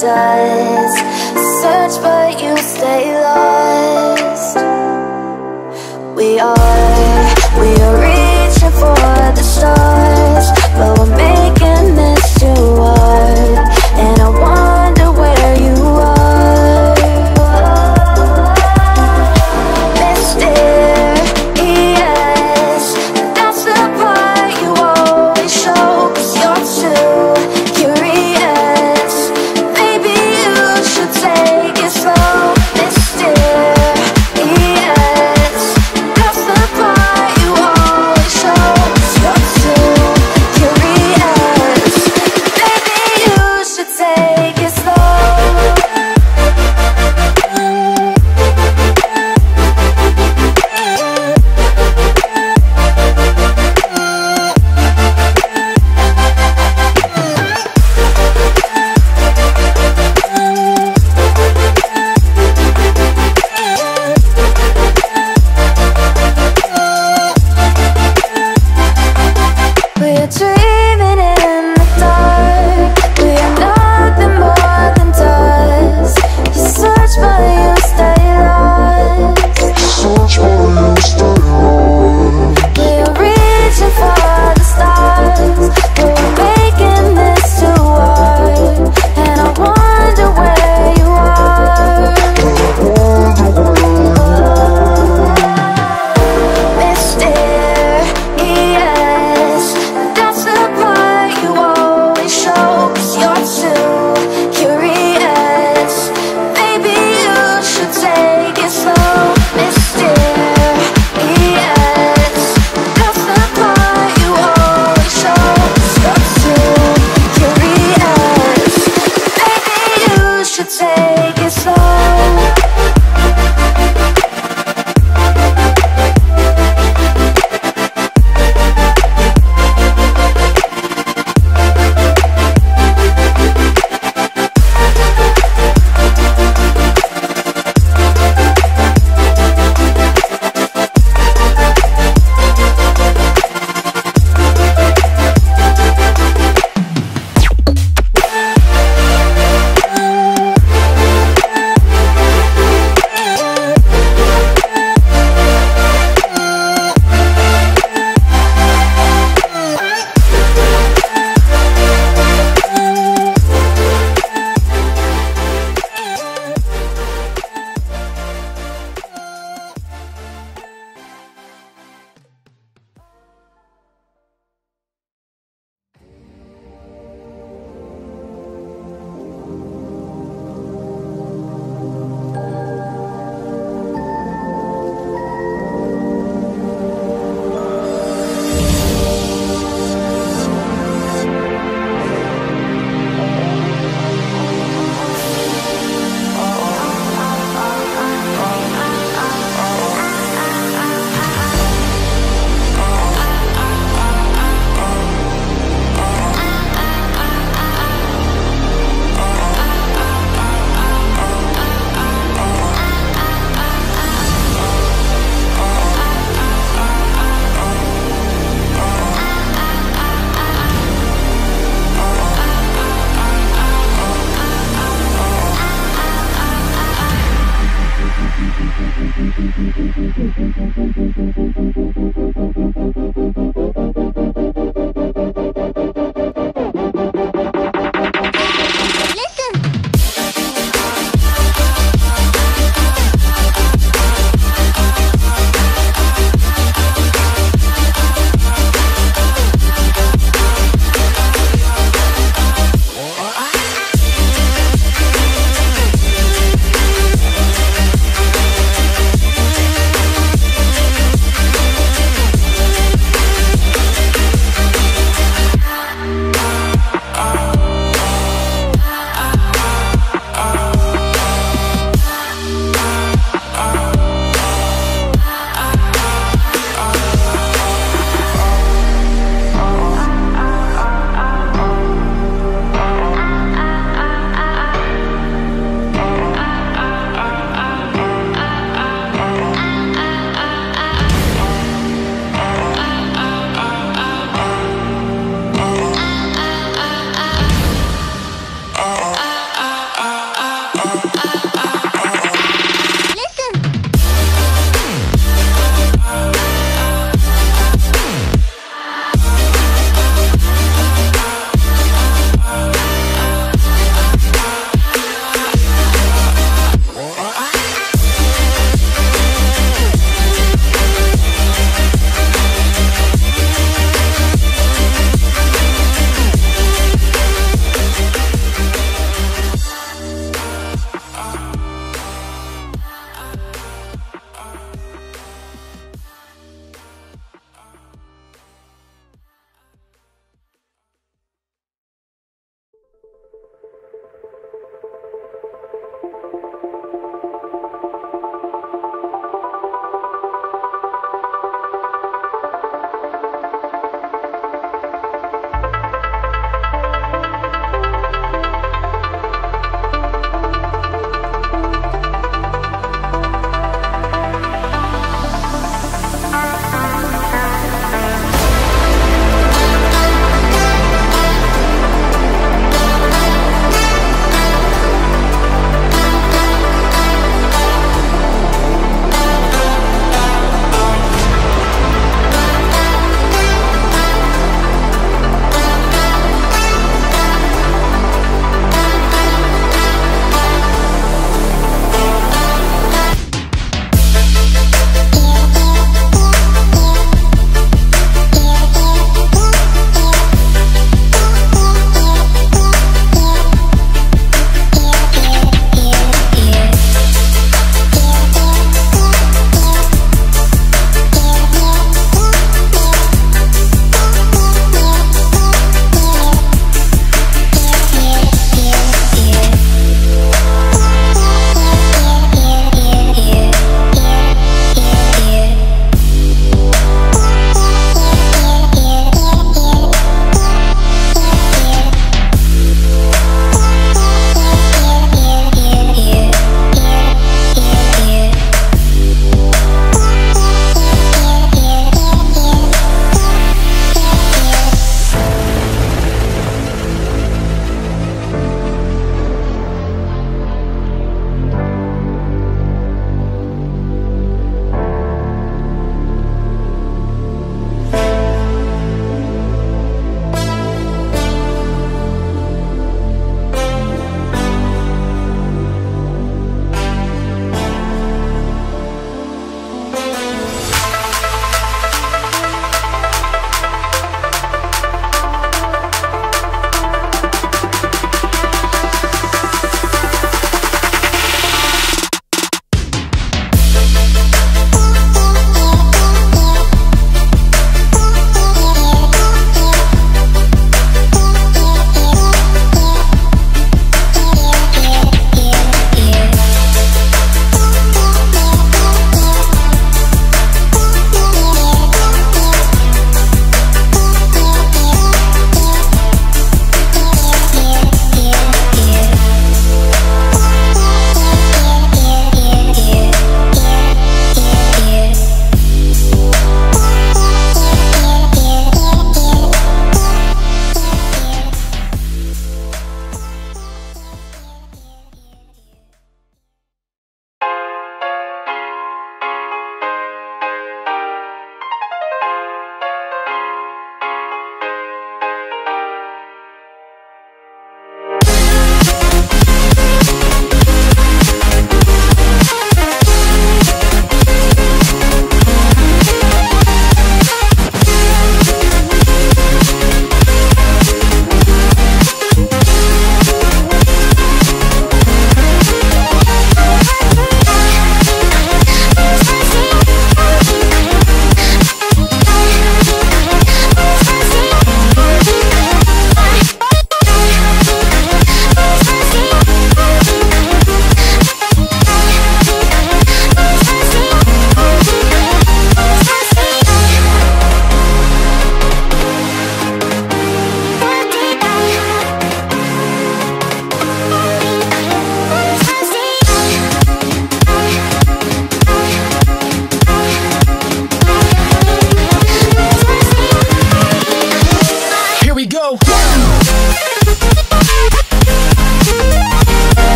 paradise. Search but you stay lost.